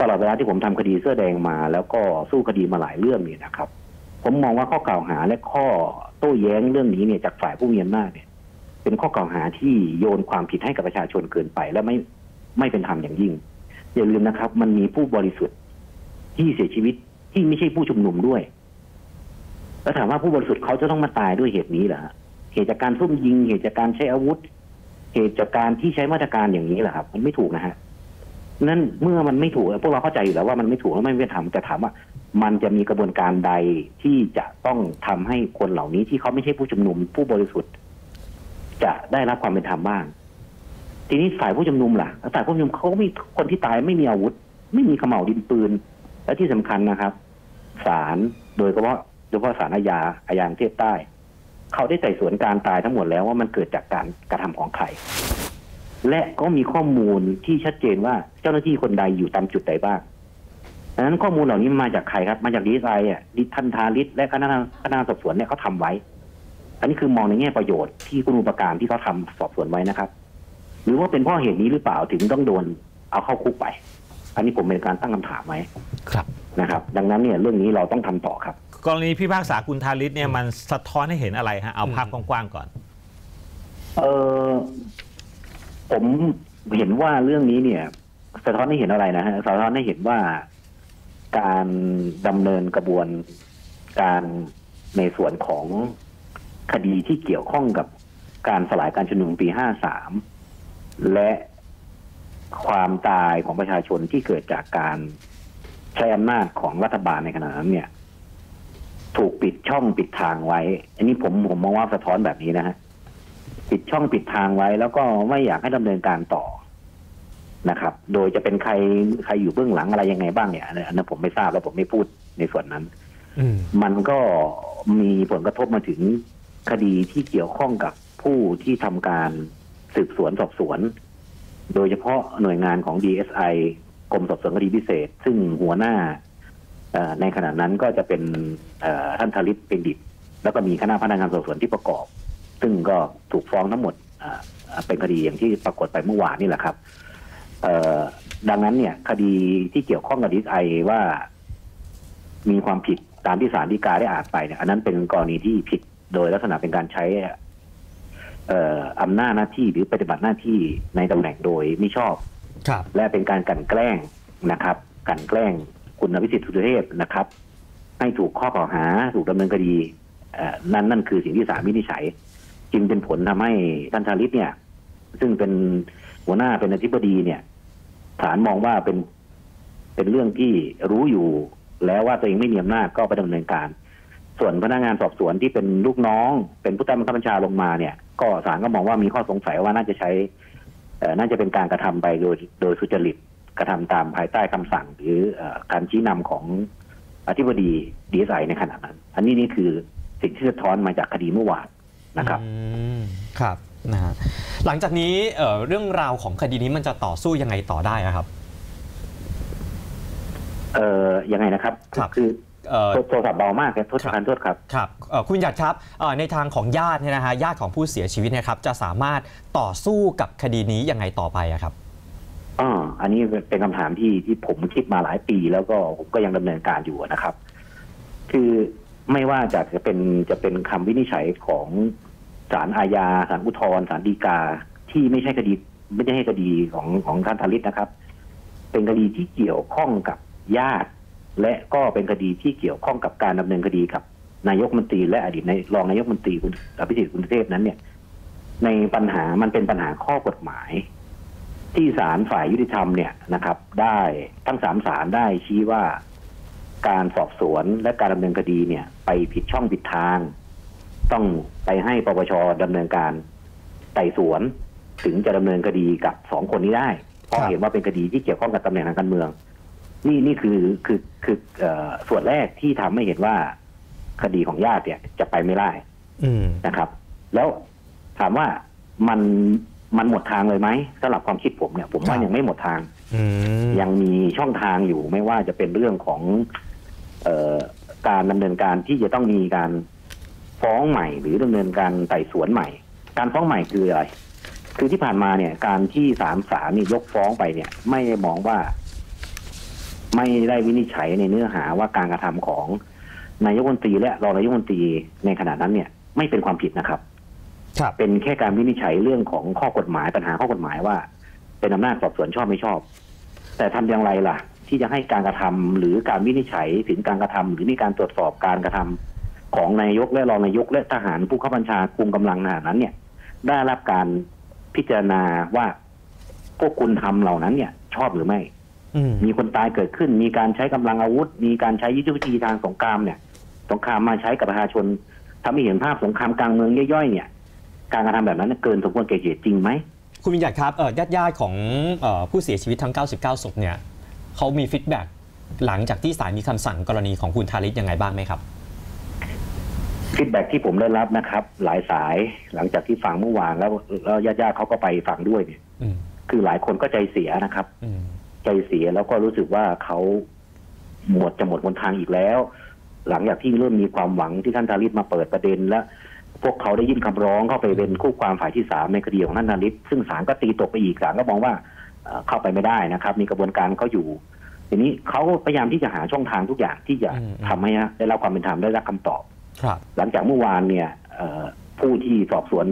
ตลอดเวลาที่ผมทำคดีเสื้อแดงมาแล้วก็สู้คดีมาหลายเรื่องนี่นะครับผมมองว่าข้อกล่าวหาและข้อโต้แย้งเรื่องนี้เนี่ยจากฝ่ายผู้มีอำนาจเนี่ยเป็นข้อกล่าวหาที่โยนความผิดให้กับประชาชนเกินไปและไม่เป็นธรรมอย่างยิ่งอย่าลืมนะครับมันมีผู้บริสุทธิ์ที่เสียชีวิตที่ไม่ใช่ผู้ชุมนุมด้วยแล้วถามว่าผู้บริสุทธิ์เขาจะต้องมาตายด้วยเหตุนี้เหรอเหตุจากการซุ่มยิงเหตุจากการใช้อาวุธเหตุจากการที่ใช้มาตรการอย่างนี้เหรอครับมันไม่ถูกนะฮะนั่นเมื่อมันไม่ถูกพวกเราเข้าใจอยู่แล้วว่ามันไม่ถูกและไม่เป็นธรรมแต่ถามว่ามันจะมีกระบวนการใดที่จะต้องทำให้คนเหล่านี้ที่เขาไม่ใช่ผู้ชุมนุมผู้บริสุทธิ์จะได้รับความเป็นธรรมบ้างทีนี้ฝ่ายผู้ชุมนุมล่ะฝ่ายผู้ชุมนุมเขามีคนที่ตายไม่มีอาวุธไม่มีขม่าวดินปืนและที่สำคัญนะครับศาลโดยเฉพาะศาลอาญาประเทศใต้เขาได้ไต่สวนการตายทั้งหมดแล้วว่ามันเกิดจากการกระทำของใครและก็มีข้อมูลที่ชัดเจนว่าเจ้าหน้าที่คนใดอยู่ตามจุดใดบ้างดังนั้นข้อมูลเหล่านี้มาจากใครครับมาจากDSIอ่ะท่านธาริศและคณะสอบสวนเนี่ยเขาทำไว้อันนี้คือมองในแง่ประโยชน์ที่คุณูปการที่เขาทำสอบสวนไว้นะครับหรือว่าเป็นเพราะเหตุนี้หรือเปล่าถึงต้องโดนเอาเข้าคุกไปอันนี้ผมเป็นการตั้งคำถามไว้ครับนะครับดังนั้นเนี่ยเรื่องนี้เราต้องทำต่อครับกรณีพิพากษาคุณธาริศเนี่ยมันสะท้อนให้เห็นอะไรฮะเอาภาพกว้างๆก่อนผมเห็นว่าเรื่องนี้เนี่ยสะท้อนให้เห็นอะไรนะฮะสะท้อนให้เห็นว่าการดำเนินกระบวนการในส่วนของคดีที่เกี่ยวข้องกับการสลายการชุมนุมปี 53และความตายของประชาชนที่เกิดจากการใช้อำนาจของรัฐบาลในขณะนั้นเนี่ยถูกปิดช่องปิดทางไว้อันนี้ผมมองว่าสะท้อนแบบนี้นะฮะปิดช่องปิดทางไว้แล้วก็ไม่อยากให้ดำเนินการต่อนะครับโดยจะเป็นใครอยู่เบื้องหลังอะไรยังไงบ้างเนี่ยอันนั้นผมไม่ทราบแล้วผมไม่พูดในส่วนนั้นมันก็มีผลกระทบมาถึงคดีที่เกี่ยวข้องกับผู้ที่ทำการสืบสวนสอบสวนโดยเฉพาะหน่วยงานของ DSI กรมสอบสวนคดีพิเศษซึ่งหัวหน้าในขณะนั้นก็จะเป็นท่านธาริศเป็นดิษฐ์แล้วก็มีคณะพนักงานสอบสวนที่ประกอบซึ่งก็ถูกฟ้องทั้งหมดเป็นคดีอย่างที่ปรากฏไปเมื่อวานนี่แหละครับดังนั้นเนี่ยคดีที่เกี่ยวข้องกับDSIว่ามีความผิดตามที่ศาลฎีกาได้อ่านไปเนี่ยอันนั้นเป็นกรณีที่ผิดโดยลักษณะเป็นการใช้อำนาจหน้าที่หรือปฏิบัติหน้าที่ในตำแหน่งโดยมิชอบและเป็นการกลั่นแกล้งนะครับกลั่นแกล้งคุณวิสิทธิ์สุเทพนะครับให้ถูกข้อกล่าวหาถูกดำเนินคดีนั่นคือสิ่งที่ศาลวินิจฉัยจึงเป็นผลทำให้ท่านธาริศเนี่ยซึ่งเป็นหัวหน้าเป็นอธิบดีเนี่ยศาลมองว่าเป็นเรื่องที่รู้อยู่แล้วว่าตัวเองไม่มีอำนาจก็ไปดำเนินการส่วนพนักงานสอบสวนที่เป็นลูกน้องเป็นผู้ใต้บังคับบัญชาลงมาเนี่ยก็ศาลก็มองว่ามีข้อสงสัยว่าน่าจะใช้น่าจะเป็นการกระทำไปโดยสุจริตกระทำตามภายใต้คำสั่งหรือการชี้นำของอธิบดีDSIในขณะนั้นอันนี้นี่คือสิ่งที่สะท้อนมาจากคดีเมื่อวานนะครับครับนะฮะหลังจากนี้เรื่องราวของคดีนี้มันจะต่อสู้ยังไงต่อได้ครับยังไงนะครับคือโทรศัพท์เบามากครับโทษครับครับคุณหยัดครับในทางของญาติเนี่ยนะฮะญาติของผู้เสียชีวิตนะครับจะสามารถต่อสู้กับคดีนี้ยังไงต่อไปครับอันนี้เป็นคำถามที่ผมคิดมาหลายปีแล้วก็ผมก็ยังดำเนินการอยู่นะครับคือไม่ว่าจะเป็นคำวินิจฉัยของศาลอาญาศาลอุทธรณ์ศาลฎีกาที่ไม่ใช่คดีไม่ได้ให้คดีของท่านธาริศนะครับเป็นคดีที่เกี่ยวข้องกับญาติและก็เป็นคดีที่เกี่ยวข้องกับการดำเนินคดีกับนายกมนตรีและอดีตรองนายกมนตรีคุณอภิสิทธิ์ คุณเทพนั้นเนี่ยในปัญหามันเป็นปัญหาข้อกฎหมายที่ศาลฝ่ายยุติธรรมเนี่ยนะครับได้ทั้งสามศาลได้ชี้ว่าการสอบสวนและการดำเนินคดีเนี่ยไปผิดช่องผิดทางต้องไปให้ปปช.ดำเนินการไต่สวนถึงจะดำเนินคดีกับสองคนนี้ได้เพราะเห็นว่าเป็นคดีที่เกี่ยวข้องกับตำแหน่งทางการเมืองนี่คือส่วนแรกที่ทำให้เห็นว่าคดีของญาติเนี่ยจะไปไม่ได้นะครับแล้วถามว่ามันหมดทางเลยไหมสำหรับความคิดผมเนี่ยผมว่ายังไม่หมดทางยังมีช่องทางอยู่ไม่ว่าจะเป็นเรื่องของการดำเนินการที่จะต้องมีการฟ้องใหม่หรือดำเนินการไต่สวนใหม่การฟ้องใหม่คืออะไรคือที่ผ่านมาเนี่ยการที่ศาลนี่ยกฟ้องไปเนี่ยไม่ได้มองว่า ไม่ได้วินิจฉัยในเนื้อหาว่าการกระทำของนายกรัฐมนตรีและรองนายกรัฐมนตรีในขณะนั้นเนี่ยไม่เป็นความผิดนะครับเป็นแค่การวินิจฉัยเรื่องของข้อกฎหมายปัญหาข้อกฎหมายว่าเป็นอำนาจสอบสวนชอบไม่ชอบแต่ทำอย่างไรล่ะที่จะให้การกระทำหรือการวินิจฉัยถึงการกระทำหรือมีการตรวจสอบการกระทำของนายกและรองนายกและทหารผู้ข้าบัญชาคุมกำลังขณะนั้นเนี่ยได้รับการพิจารณาว่าพวกคุณทำเหล่านั้นเนี่ยชอบหรือไม่มีคนตายเกิดขึ้นมีการใช้กำลังอาวุธมีการใช้ยุทธวิธีทางสงครามเนี่ยสงครามมาใช้กับประชาชนทำให้เห็นภาพสงครามกลางเมืองย่อยๆเนี่ยการกระทำแบบนั้นเกินสมควรแก่เหตุจริงไหมคุณวิญญาณครับญาติของผู้เสียชีวิตทั้ง99ศพเนี่ยเขามีฟีดแบ็กหลังจากที่ศาลมีคำสั่งกรณีของคุณธาริศยังไงบ้างไหมครับฟีดแบ็กที่ผมได้รับนะครับหลายสายหลังจากที่ฟังเมื่อวานแล้วญาติเขาก็ไปฟังด้วยเนี่ยคือหลายคนก็ใจเสียนะครับใจเสียแล้วก็รู้สึกว่าเขาหมดหนทางอีกแล้วหลังจากที่เริ่มมีความหวังที่ท่านธาริศมาเปิดประเด็นและพวกเขาได้ยื่นคำร้องเข้าไปเป็นคู่ความฝ่ายที่3ในคดีของท่านธาริศซึ่งศาลก็ตีตกไปอีกศาลก็มองว่าเข้าไปไม่ได้นะครับมีกระบวนการเขาอยู่ทีนี้เขาพยายามที่จะหาช่องทางทุกอย่างที่จะทำให้ได้รับความเป็นธรรมได้รับคำตอบหลังจากเมื่อวานเนี่ยผู้ที่สอบสวน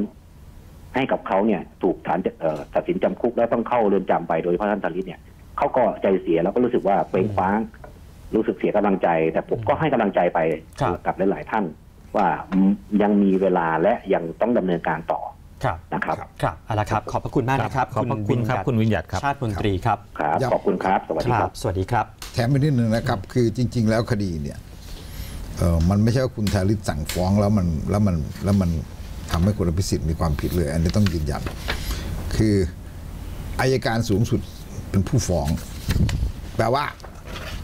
ให้กับเขาเนี่ยถูกศาลตัดสินจำคุกแล้วต้องเข้าเรือนจำไปโดยเพราะท่านธาริศเนี่ยเขาก็ใจเสียแล้วก็รู้สึกว่าเปล่งฟ้างรู้สึกเสียกำลังใจแต่ผมก็ให้กำลังใจไปกับหลายๆท่านว่ายังมีเวลาและยังต้องดำเนินการต่อนะครับครับเอาละครับขอบพระคุณมากนะครับขอบพระคุณครับคุณวิญญาณครับชาติมนตรีครับขอบคุณครับสวัสดีครับสวัสดีครับแถมไปนิดนึงนะครับคือจริงๆแล้วคดีเนี่ยมันไม่ใช่ว่าคุณธาริศสั่งฟ้องแล้วมันทำให้คุณอภิสิทธิ์มีความผิดเลยอันนี้ต้องยืนยันคืออัยการสูงสุดเป็นผู้ฟ้องแปลว่า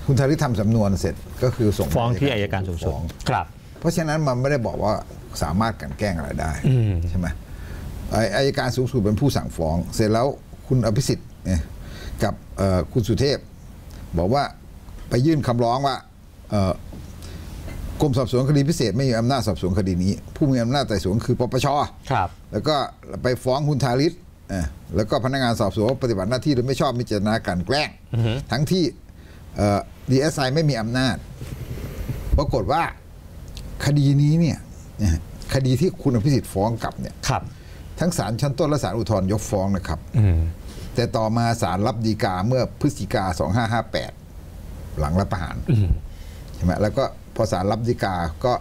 คุณธาริศทำสำนวนเสร็จก็คือส่งฟ้องที่อัยการสูงสุดครับเพราะฉะนั้นมันไม่ได้บอกว่าสามารถกันแกล้งอะไรได้ใช่ไหมอัยการสูงสุดเป็นผู้สั่งฟ้องเสร็จแล้วคุณอภิสิทธิ์กับคุณสุเทพบอกว่าไปยื่นคำร้องว่ากรมสอบสวนคดีพิเศษไม่มีอำนาจสอบสวนคดีนี้ผู้มีอำนาจไต่สวนคือปปช.แล้วก็ไปฟ้องคุณธาริศแล้วก็พนักงานสอบสวนปฏิบัติหน้าที่โดยไม่ชอบมีเจตนาการแกล้งทั้งที่ DSI ไม่มีอำนาจปรากฏว่าคดีนี้เนี่ยคดีที่คุณอภิสิทธิ์ฟ้องกลับเนี่ยทั้งศาลชั้นต้นและศาลอุทธรณ์ยกฟ้องนะครับแต่ต่อมาศาลรับฎีกาเมื่อพฤศจิกา2558หลังรัฐประหารใช่ไหมแล้วก็พอศาลรับฎีกาก็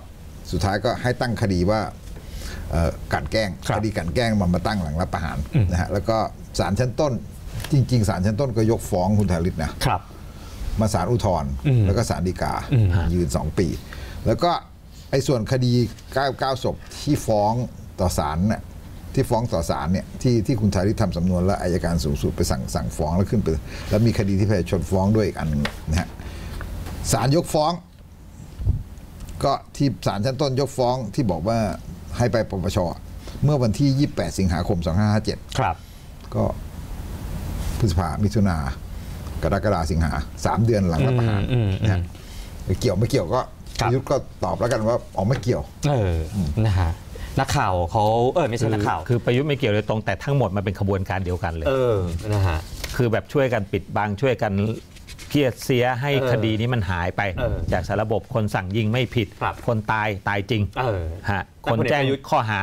สุดท้ายก็ให้ตั้งคดีว่าการแกล้งคดีการแกล้งมันมาตั้งหลังรัฐประหารนะฮะแล้วก็ศาลชั้นต้นจริงๆศาลชั้นต้นก็ยกฟ้องคุณธาริศนะครับมาศาลอุทธรณ์แล้วก็ศาลฎีกายืน2 ปีแล้วก็ไอ้ส่วนคดี99ศพที่ฟ้องต่อศาลเนี่ยที่ฟ้องต่อศาลเนี่ยที่คุณธาริศทำสำนวนแล้วอัยการสูงสุดไปสั่งฟ้องแล้วขึ้นไปแล้วมีคดีที่ประชาชนฟ้องด้วยอีกอันนึงนะฮะศาลยกฟ้องก็ที่ศาลชั้นต้นยกฟ้องที่บอกว่าให้ไปปปช.เมื่อวันที่28 สิงหาคม 2557ครับก็พฤษภามิถุนากรกฎาสิงหา3 เดือนหลังรัฐประหารนะฮะเกี่ยวไม่เกี่ยวก็ยุทธก็ตอบแล้วกันว่าอ๋อไม่เกี่ยวนะฮะนักข่าวเขาไม่ใช่นักข่าวคือประยุทธ์ไม่เกี่ยวเลยตรงแต่ทั้งหมดมันเป็นขบวนการเดียวกันเลยนะฮะคือแบบช่วยกันปิดบังช่วยกันเพี้ยเสียให้คดีนี้มันหายไปจากสารบบคนสั่งยิงไม่ผิดคนตายจริงฮะคนแจ้งข้อหา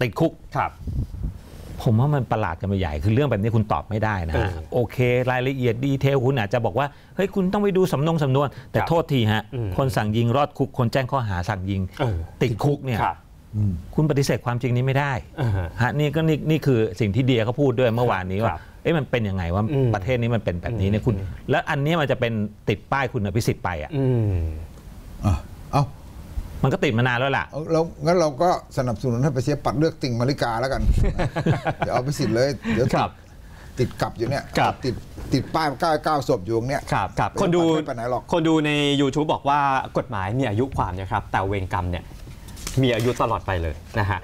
ติดคุกครับผมว่ามันประหลาดกันไปใหญ่คือเรื่องแบบนี้คุณตอบไม่ได้นะโอเครายละเอียดดีเทลคุณอาจจะบอกว่าเฮ้ยคุณต้องไปดูสำนวนแต่โทษทีฮะคนสั่งยิงรอดคุกคนแจ้งข้อหาสั่งยิงติดคุกเนี่ยคุณปฏิเสธความจริงนี้ไม่ได้ฮะนี่คือสิ่งที่เดียเขาพูดด้วยเมื่อวานนี้ว่าเอ๊ะมันเป็นยังไงว่าประเทศนี้มันเป็นแบบนี้เนี่ยคุณแล้วอันนี้มันจะเป็นติดป้ายคุณอภิสิทธิ์ไปอ่ะมันก็ติดมานานแล้วล่ะแล้วงั้นเราก็สนับสนุนให้ไปเชียร์ปัดเลือกติ่งมาริกาแล้วกันเดี๋ยวเอาไปสิทธิ์เลยเดี๋ยวติดกลับอยู่เนี่ยติดป้าย99ศพอยู่เนี่ยคนดูใน YouTube บอกว่ากฎหมายมีอายุความนะครับแต่เวรกรรมเนี่ยมีอายุตลอดไปเลยนะฮะ